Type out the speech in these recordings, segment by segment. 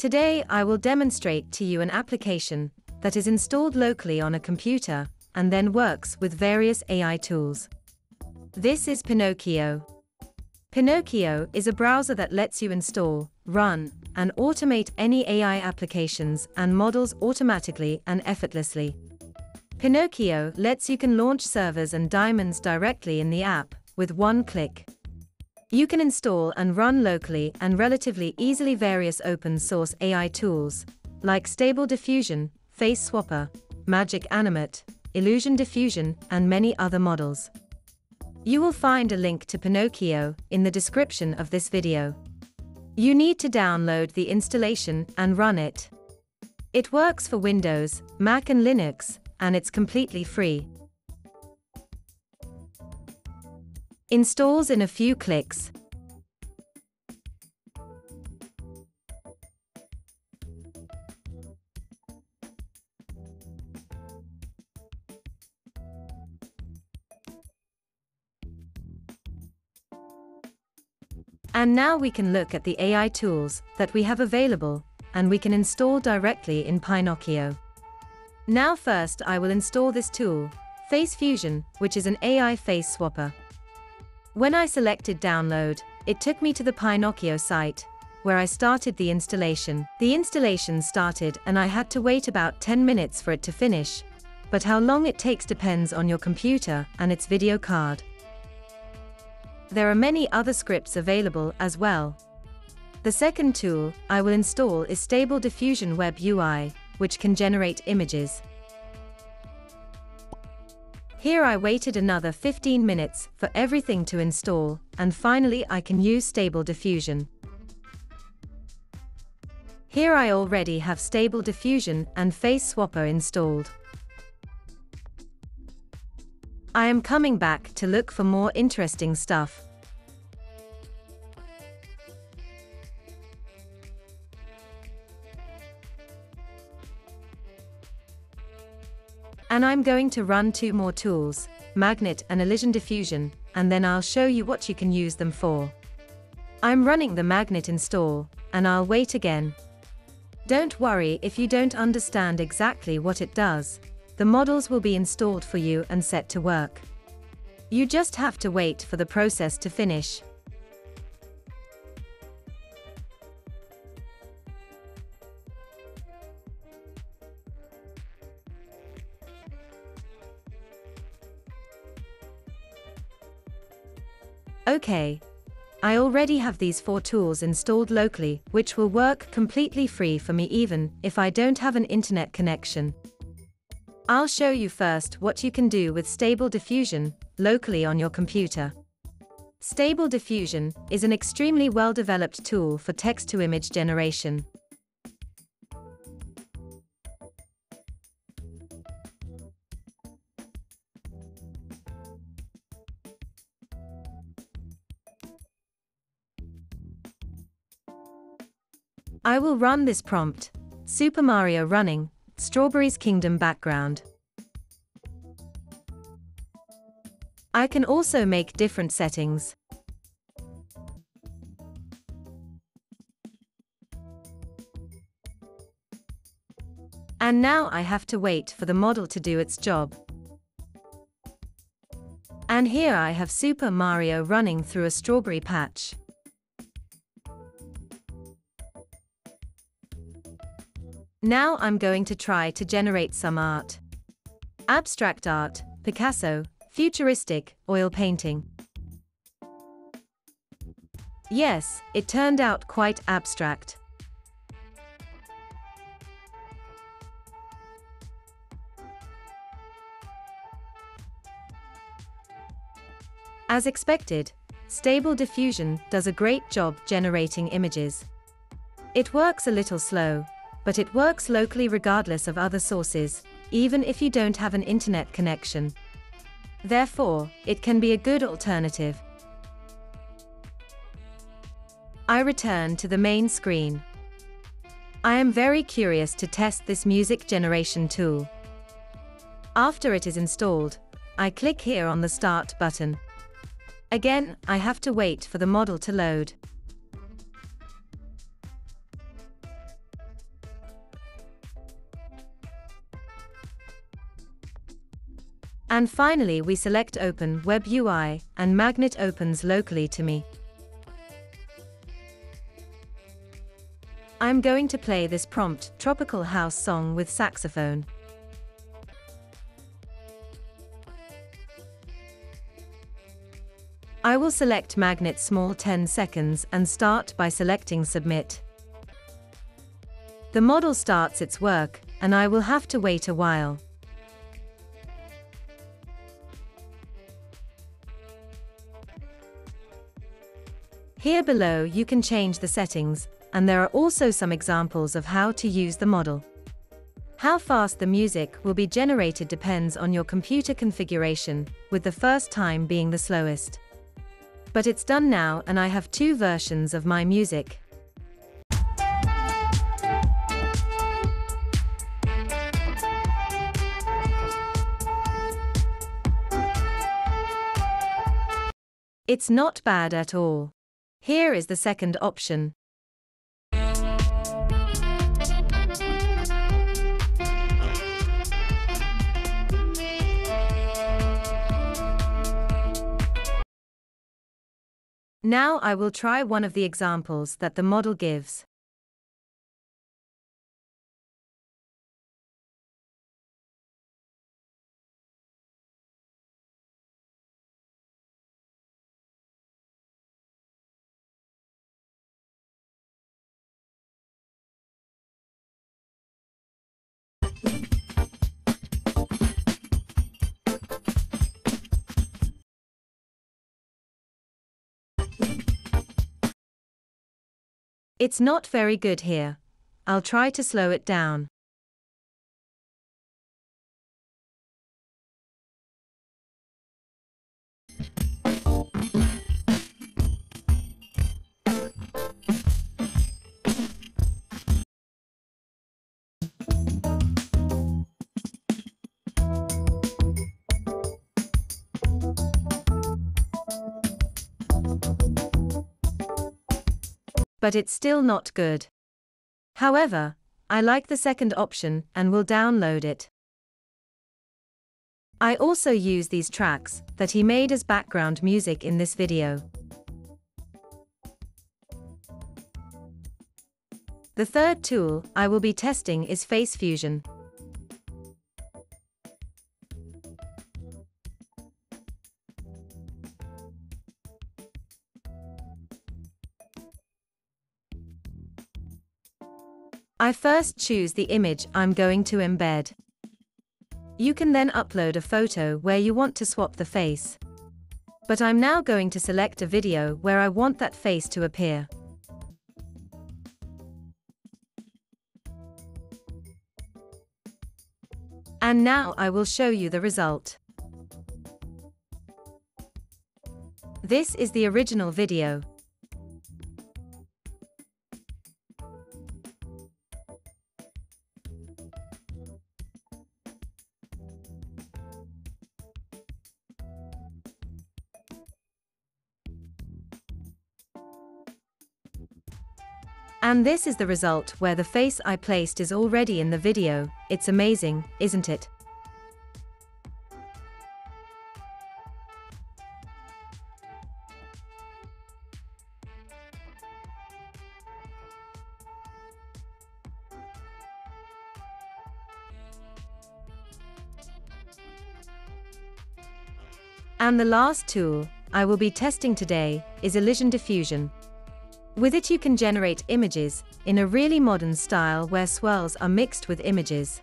Today I will demonstrate to you an application that is installed locally on a computer and then works with various AI tools. This is Pinokio. Pinokio is a browser that lets you install, run, and automate any AI applications and models automatically and effortlessly. Pinokio lets you can launch servers and daemons directly in the app with one click. You can install and run locally and relatively easily various open source AI tools like Stable Diffusion, Face Swapper, Magic Animate, Illusion Diffusion, and many other models. You will find a link to Pinokio in the description of this video. You need to download the installation and run it. It works for Windows, Mac, and Linux, and it's completely free. Installs in a few clicks. And now we can look at the AI tools that we have available, and we can install directly in Pinokio. Now first I will install this tool, FaceFusion, which is an AI face swapper. When I selected download, it took me to the Pinokio site, where I started the installation. The installation started and I had to wait about 10 minutes for it to finish, but how long it takes depends on your computer and its video card. There are many other scripts available as well. The second tool I will install is Stable Diffusion Web UI, which can generate images. Here I waited another 15 minutes for everything to install, and finally I can use Stable Diffusion. Here I already have Stable Diffusion and Face Swapper installed. I am coming back to look for more interesting stuff. And I'm going to run two more tools, Magnet and Illusion Diffusion, and then I'll show you what you can use them for. I'm running the Magnet install, and I'll wait again. Don't worry if you don't understand exactly what it does. The models will be installed for you and set to work. You just have to wait for the process to finish. Okay. I already have these four tools installed locally, which will work completely free for me even if I don't have an internet connection. I'll show you first what you can do with Stable Diffusion locally on your computer. Stable Diffusion is an extremely well-developed tool for text-to-image generation. I will run this prompt, Super Mario running, Strawberries Kingdom background. I can also make different settings. And now I have to wait for the model to do its job. And here I have Super Mario running through a strawberry patch. Now I'm going to try to generate some art. Abstract art, Picasso, futuristic, oil painting. Yes, it turned out quite abstract. As expected, Stable Diffusion does a great job generating images. It works a little slow, but it works locally regardless of other sources, even if you don't have an internet connection. Therefore, it can be a good alternative. I return to the main screen. I am very curious to test this music generation tool. After it is installed, I click here on the Start button. Again, I have to wait for the model to load. And finally we select Open Web UI, and Magnet opens locally to me. I'm going to play this prompt, Tropical House Song with Saxophone. I will select Magnet Small 10 seconds and start by selecting Submit. The model starts its work, and I will have to wait a while. Here below you can change the settings, and there are also some examples of how to use the model. How fast the music will be generated depends on your computer configuration, with the first time being the slowest. But it's done now, and I have two versions of my music. It's not bad at all. Here is the second option. Now I will try one of the examples that the model gives. It's not very good here. I'll try to slow it down. But it's still not good. However, I like the second option and will download it. I also use these tracks that he made as background music in this video. The third tool I will be testing is FaceFusion. I first choose the image I'm going to embed. You can then upload a photo where you want to swap the face. But I'm now going to select a video where I want that face to appear. And now I will show you the result. This is the original video. And this is the result where the face I placed is already in the video. It's amazing, isn't it? And the last tool I will be testing today is Illusion Diffusion. With it you can generate images, in a really modern style where swirls are mixed with images.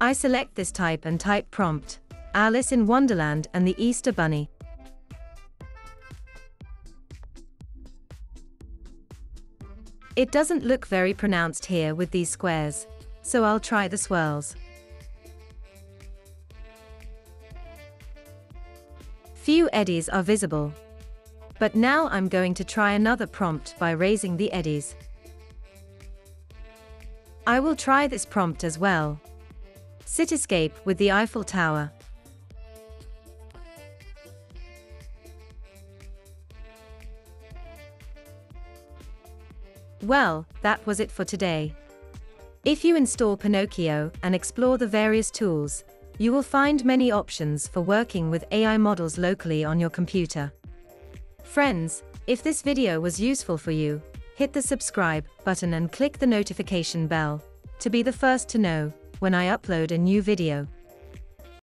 I select this type and type prompt, Alice in Wonderland and the Easter Bunny. It doesn't look very pronounced here with these squares. So I'll try the swirls. Few eddies are visible. But now I'm going to try another prompt by raising the eddies. I will try this prompt as well. Cityscape with the Eiffel Tower. Well, that was it for today. If you install Pinokio and explore the various tools, you will find many options for working with AI models locally on your computer. Friends, if this video was useful for you, hit the subscribe button and click the notification bell to be the first to know when I upload a new video.